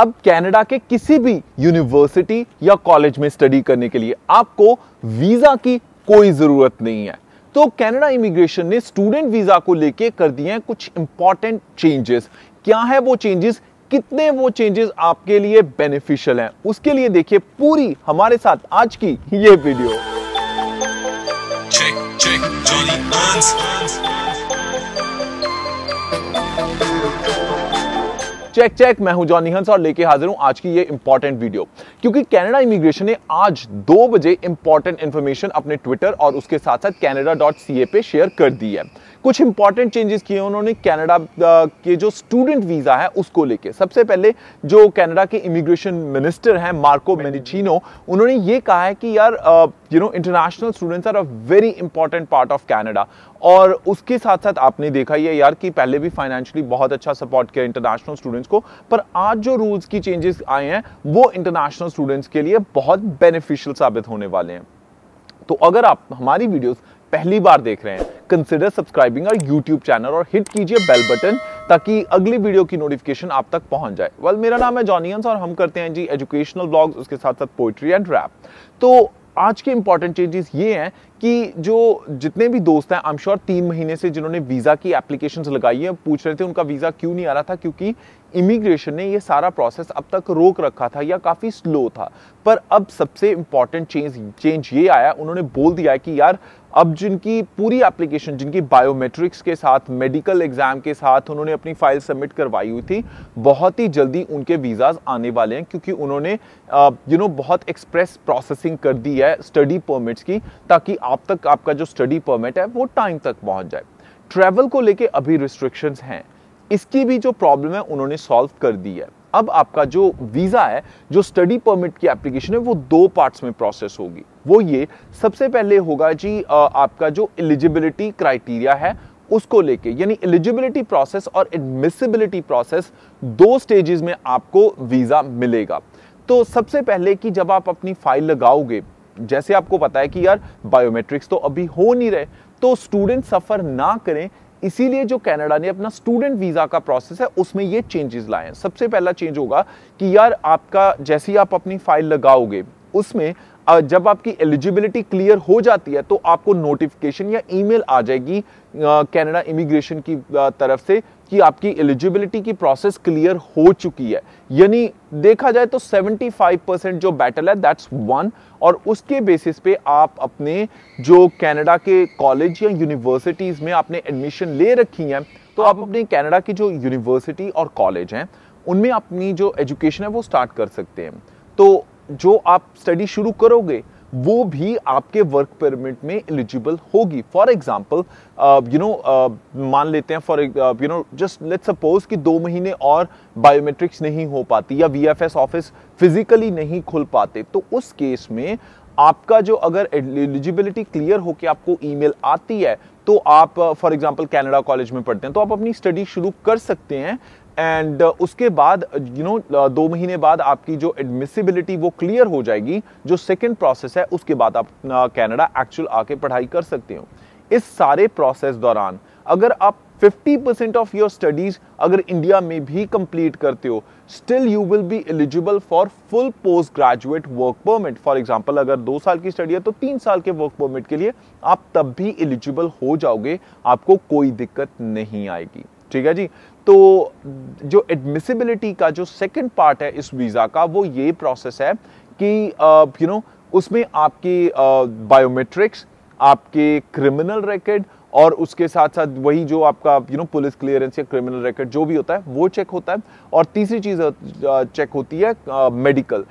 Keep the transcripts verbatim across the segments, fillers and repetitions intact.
अब कनाडा के किसी भी यूनिवर्सिटी या कॉलेज में स्टडी करने के लिए आपको वीजा की कोई जरूरत नहीं है। तो कनाडा इमिग्रेशन ने स्टूडेंट वीजा को लेके कर दिए हैं कुछ इंपॉर्टेंट चेंजेस। क्या है वो चेंजेस, कितने वो चेंजेस आपके लिए बेनिफिशियल हैं, उसके लिए देखिए पूरी हमारे साथ आज की ये video. Check check Johnny Hans. Check check मैं हूं जॉनी हंस और लेके हाजिर हूं आज की ये इंपॉर्टेंट वीडियो, क्योंकि कनाडा इमिग्रेशन ने आज दो बजे इंपॉर्टेंट इंफॉर्मेशन अपने ट्विटर और उसके साथ साथ कैनेडा डॉट सी ए पे शेयर कर दी है। कुछ इंपॉर्टेंट चेंजेस किए उन्होंने कनाडा के जो स्टूडेंट वीजा है उसको लेके। सबसे पहले जो कनाडा के इमिग्रेशन मिनिस्टर हैं मार्को मेनिचिनो, उन्होंने ये कहा है कि यार you know international students are a very important part of Canada. और उसके साथ साथ आपने देखा ही है यार कि पहले भी फाइनेंशियली बहुत अच्छा सपोर्ट किया इंटरनेशनल स्टूडेंट्स को, पर आज जो रूल्स की चेंजेस आए हैं वो इंटरनेशनल स्टूडेंट्स के लिए बहुत बेनिफिशियल साबित होने वाले हैं। तो अगर आप हमारी वीडियोस पहली बार देख रहे हैं, consider subscribing our YouTube channel और हिट कीजिए बेल बटन ताकि अगली वीडियो की नोटिफिकेशन आप तक पहुंच जाए। वेल well, मेरा नाम है जॉनी हंस और हम करते हैं जी एजुकेशनल ब्लॉग्स, उसके साथ साथ पोएट्री एंड रैप। तो आज के इंपॉर्टेंट चेंजेस ये हैं कि जो जितने भी दोस्त हैं, आई एम श्योर तीन महीने से जिन्होंने वीज़ा की एप्लीकेशंस लगाई है, पूछ रहे थे उनका वीज़ा क्यों नहीं आ रहा था, क्योंकि इमिग्रेशन ने ये सारा प्रोसेस अब तक रोक रखा था या काफ़ी स्लो था। पर अब सबसे इंपॉर्टेंट चेंज चेंज ये आया, उन्होंने बोल दिया है कि यार अब जिनकी पूरी एप्लीकेशन, जिनकी बायोमेट्रिक्स के साथ, मेडिकल एग्जाम के साथ उन्होंने अपनी फाइल सबमिट करवाई हुई थी, बहुत ही जल्दी उनके वीज़ाज आने वाले हैं, क्योंकि उन्होंने यू नो बहुत एक्सप्रेस प्रोसेसिंग कर दी है स्टडी परमिट्स की, ताकि आप तक आपका जो स्टडी परमिट है वो टाइम तक पहुंच जाए। ट्रैवल को लेके अभी रिस्ट्रिक्शंस हैं, इसकी भी जो प्रॉब्लम है उन्होंने सॉल्व कर दी है। अब आपका जो वीज़ा है, जो स्टडी परमिट की एप्लीकेशन है, वो दो पार्ट्स में प्रोसेस होगी। वो ये, सबसे पहले होगा जी आपका जो एलिजिबिलिटी क्राइटेरिया है उसको लेके, यानी एलिजिबिलिटी प्रोसेस और एडमिसिबिलिटी प्रोसेस, दो स्टेजेस में आपको वीज़ा मिलेगा। तो सबसे पहले कि जब आप अपनी फाइल लगाओगे, जैसे आपको पता है कि यार बायोमेट्रिक्स तो अभी हो नहीं रहे, तो स्टूडेंट सफ़र ना करें, इसीलिए जो कनाडा ने अपना स्टूडेंट वीज़ा का प्रोसेस है उसमें ये चेंजेस लाए हैं। सबसे पहला चेंज होगा कि यार आपका जैसे ही आप अपनी फाइल लगाओगे, उसमें जब आपकी एलिजिबिलिटी क्लियर हो जाती है तो आपको नोटिफिकेशन या ईमेल आ जाएगी कनाडा इमिग्रेशन की तरफ से कि आपकी एलिजिबिलिटी की प्रोसेस क्लियर हो चुकी है। यानी देखा जाए तो पचहत्तर परसेंट जो बैटल है दैट्स वन, और उसके बेसिस पे आप अपने जो कनाडा के कॉलेज या यूनिवर्सिटीज़ में आपने एडमिशन ले रखी हैं, तो आप अपने कनाडा की जो यूनिवर्सिटी और कॉलेज हैं उनमें अपनी जो एजुकेशन है वो स्टार्ट कर सकते हैं। तो जो आप स्टडी शुरू करोगे वो भी आपके वर्क परमिट में एलिजिबल होगी। फॉर एग्जाम्पल यू नो मान लेते हैं, for you know just let's suppose कि दो महीने और बायोमेट्रिक्स नहीं हो पाती या V F S office physically नहीं खुल पाते, तो उस केस में आपका जो अगर एलिजिबिलिटी क्लियर होकर आपको ईमेल आती है तो आप फॉर एग्जाम्पल कनाडा कॉलेज में पढ़ते हैं तो आप अपनी स्टडी शुरू कर सकते हैं। एंड uh, उसके बाद यू नो दो महीने बाद आपकी जो एडमिसिबिलिटी वो क्लियर हो जाएगी, जो सेकंड प्रोसेस है, उसके बाद आप कनाडा एक्चुअल आके पढ़ाई कर सकते हो। इस सारे प्रोसेस दौरान अगर आप fifty percent of your studies अगर इंडिया में भी कंप्लीट करते हो, still you will be eligible for full post graduate work permit. For example अगर दो साल की स्टडी है तो तीन साल के वर्क परमिट के लिए आप तब भी एलिजिबल हो जाओगे, आपको कोई दिक्कत नहीं आएगी। ठीक है जी। तो जो एडमिसिबिलिटी का जो सेकंड पार्ट है इस वीज़ा का, वो ये प्रोसेस है कि यू नो उसमें आपकी बायोमेट्रिक्स, आपके क्रिमिनल रिकॉर्ड और उसके साथ साथ वही जो आपका यू नो पुलिस क्लियरेंस या क्रिमिनल रिकॉर्ड जो भी होता है वो चेक होता है, और तीसरी चीज़ चेक होती है मेडिकल।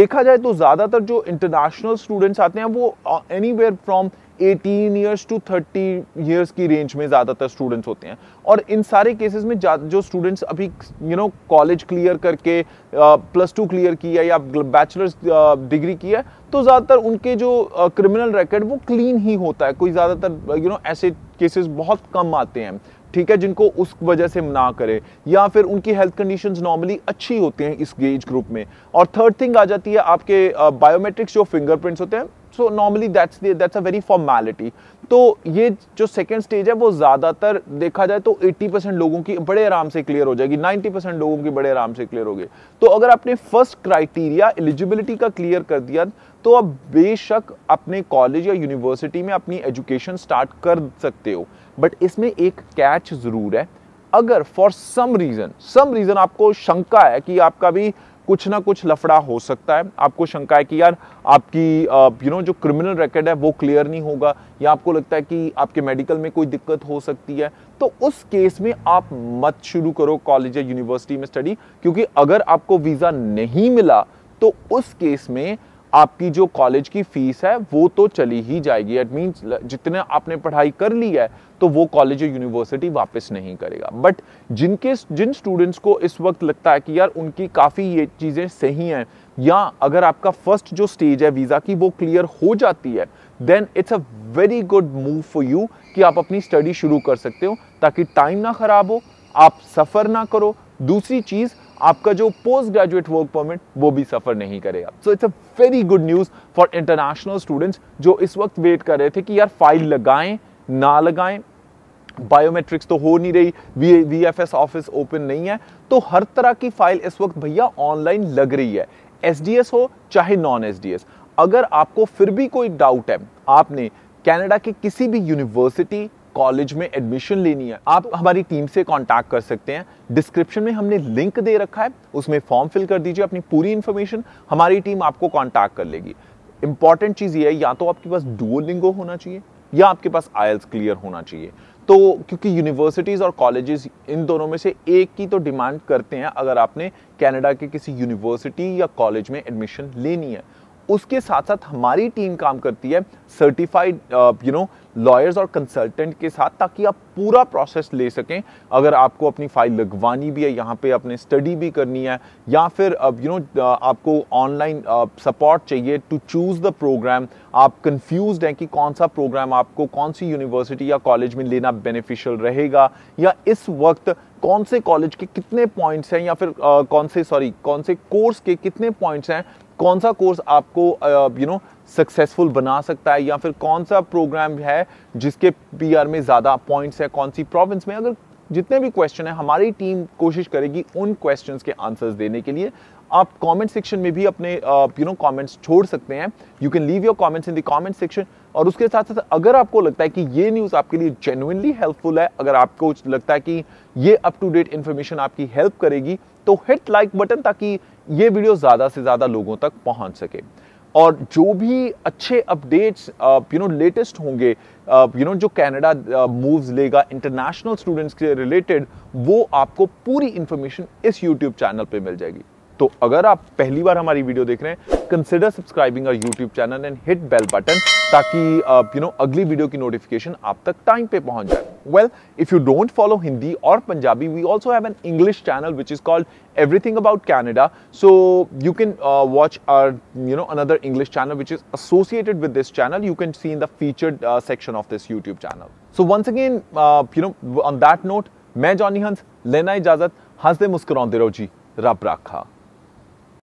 देखा जाए तो ज़्यादातर जो इंटरनेशनल स्टूडेंट्स आते हैं वो एनीवेयर फ्रॉम अठारह इयर्स टू थर्टी इयर्स की रेंज में ज़्यादातर स्टूडेंट्स होते हैं, और इन सारे केसेस में जो स्टूडेंट्स अभी यू नो कॉलेज क्लियर करके प्लस टू क्लियर किया या बैचलर्स डिग्री की है, तो ज़्यादातर उनके जो क्रिमिनल रिकॉर्ड वो क्लीन ही होता है। कोई ज़्यादातर यू नो ऐसे केसेस बहुत कम आते हैं, ठीक है, जिनको उस वजह से मना करे, या फिर उनकी हेल्थ कंडीशंस नॉर्मली अच्छी होती हैं इस एज ग्रुप में। और थर्ड थिंग आ जाती है आपके बायोमेट्रिक्स, जो फिंगरप्रिंट्स होते हैं so normally that's that's a very formality. तो ये जो सेकेंड स्टेज है वो ज़्यादातर देखा जाए तो अस्सी परसेंट लोगों की बड़े आराम से क्लियर हो जाएगी, नब्बे परसेंट लोगों की बड़े आराम से क्लियर होगी। तो अगर आपने फर्स्ट क्राइटेरिया एलिजिबिलिटी का क्लियर कर दिया तो आप बेशक अपने कॉलेज या यूनिवर्सिटी में अपनी एजुकेशन स्टार्ट कर सकते हो। बट इसमें एक कैच ज़रूर है, अगर for some reason some reason आपको शंका है कि आपका भी कुछ ना कुछ लफड़ा हो सकता है, आपको शंका है कि यार आपकी यू नो जो क्रिमिनल रिकॉर्ड है वो क्लियर नहीं होगा, या आपको लगता है कि आपके मेडिकल में कोई दिक्कत हो सकती है, तो उस केस में आप मत शुरू करो कॉलेज या यूनिवर्सिटी में स्टडी। क्योंकि अगर आपको वीज़ा नहीं मिला तो उस केस में आपकी जो कॉलेज की फीस है वो तो चली ही जाएगी। इट मीन्स जितने आपने पढ़ाई कर ली है तो वो कॉलेज या यूनिवर्सिटी वापस नहीं करेगा। बट जिनके जिन स्टूडेंट्स को इस वक्त लगता है कि यार उनकी काफ़ी ये चीज़ें सही हैं, या अगर आपका फर्स्ट जो स्टेज है वीज़ा की वो क्लियर हो जाती है, then it's a very good move for you कि आप अपनी स्टडी शुरू कर सकते हो ताकि टाइम ना ख़राब हो, आप सफ़र ना करो। दूसरी चीज़, आपका जो पोस्ट ग्रेजुएट वर्क परमिट वो भी सफ़र नहीं करेगा। So it's a very good news for international students जो इस वक्त वेट कर रहे थे कि यार फाइल लगाएं ना लगाएं, बायोमेट्रिक्स तो हो नहीं रही, V V F S office open नहीं है, तो हर तरह की फाइल इस वक्त भैया ऑनलाइन लग रही है, एस डी एस हो चाहे नॉन एस डी एस। अगर आपको फिर भी कोई डाउट है, आपने कैनेडा के किसी भी यूनिवर्सिटी कॉलेज में एडमिशन लेनी है, आप हमारी टीम से कांटेक्ट कर सकते हैं। डिस्क्रिप्शन में हमने लिंक दे रखा है, उसमें फॉर्म फिल कर दीजिए, अपनी पूरी इन्फॉर्मेशन, हमारी टीम आपको कांटेक्ट कर लेगी। इंपॉर्टेंट चीज़ ये है, या तो आपके पास डुओलिंगो होना चाहिए या आपके पास आईएल्ट्स क्लियर होना चाहिए। तो क्योंकि यूनिवर्सिटीज़ और कॉलेजेस इन दोनों में से एक की तो डिमांड करते हैं अगर आपने कैनेडा के किसी यूनिवर्सिटी या कॉलेज में एडमिशन लेनी है। उसके साथ साथ हमारी टीम काम करती है सर्टिफाइड यू नो लॉयर्स और कंसल्टेंट के साथ, ताकि आप पूरा प्रोसेस ले सकें। अगर आपको अपनी फाइल लगवानी भी है यहाँ पे, अपने स्टडी भी करनी है, या फिर अब यू नो आपको ऑनलाइन सपोर्ट चाहिए टू चूज़ द प्रोग्राम, आप कंफ्यूज्ड हैं कि कौन सा प्रोग्राम आपको कौन सी यूनिवर्सिटी या कॉलेज में लेना बेनिफिशियल रहेगा, या इस वक्त कौन से कॉलेज के कितने पॉइंट्स हैं, या फिर uh, कौन से सॉरी कौन से कोर्स के कितने पॉइंट्स हैं, कौन सा कोर्स आपको यू नो सक्सेसफुल बना सकता है, या फिर कौन सा प्रोग्राम है जिसके पीआर में ज़्यादा पॉइंट्स है, कौन सी प्रोविंस में। अगर जितने भी क्वेश्चन हैं हमारी टीम कोशिश करेगी उन क्वेश्चंस के आंसर्स देने के लिए। आप कमेंट सेक्शन में भी अपने यू नो कमेंट्स छोड़ सकते हैं, you can leave your comments in the comment section. और उसके साथ साथ अगर आपको लगता है कि ये न्यूज़ आपके लिए जेन्युइनली हेल्पफुल है, अगर आपको लगता है कि ये अप टू डेट इन्फॉर्मेशन आपकी हेल्प करेगी, तो हिट लाइक बटन ताकि ये वीडियो ज़्यादा से ज़्यादा लोगों तक पहुंच सके। और जो भी अच्छे अपडेट्स यू नो लेटेस्ट होंगे यू नो जो कनाडा मूव्स लेगा इंटरनेशनल स्टूडेंट्स के रिलेटेड, वो आपको पूरी इन्फॉर्मेशन इस यूट्यूब चैनल पे मिल जाएगी। तो अगर आप पहली बार हमारी वीडियो देख रहे हैं, consider subscribing our YouTube channel and hit bell button ताकि यू नो अगली वीडियो की नोटिफिकेशन आप तक टाइम पे पहुंच जाए। Well, if you don't follow Hindi और Punjabi, we also have an English channel which is called everything about Canada, so you can watch our you know another English channel which is associated with this channel, you can see in the featured section of this YouTube channel. So once again you know on that note, मैं Johnny Hans, लेना इजाजत, हंसते मुस्कुराते रहो जी, रब राखा।